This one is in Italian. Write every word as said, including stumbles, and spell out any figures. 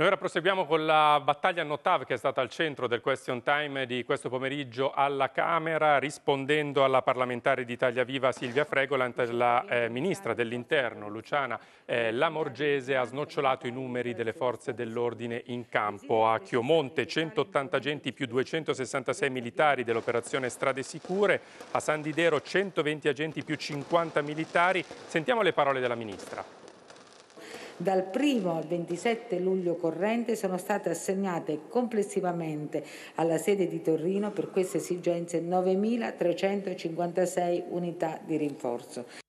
Noi ora proseguiamo con la battaglia Notav, che è stata al centro del question time di questo pomeriggio alla Camera, rispondendo alla parlamentare di Italia Viva Silvia Fregolant. La eh, ministra dell'Interno Luciana eh, Lamorgese ha snocciolato i numeri delle forze dell'ordine in campo. A Chiomonte centottanta agenti più duecentosessantasei militari dell'operazione Strade Sicure, a San Didero centoventi agenti più cinquanta militari. Sentiamo le parole della ministra. Dal primo al ventisette luglio corrente sono state assegnate complessivamente alla sede di Torino per queste esigenze nove mila trecentocinquantasei unità di rinforzo.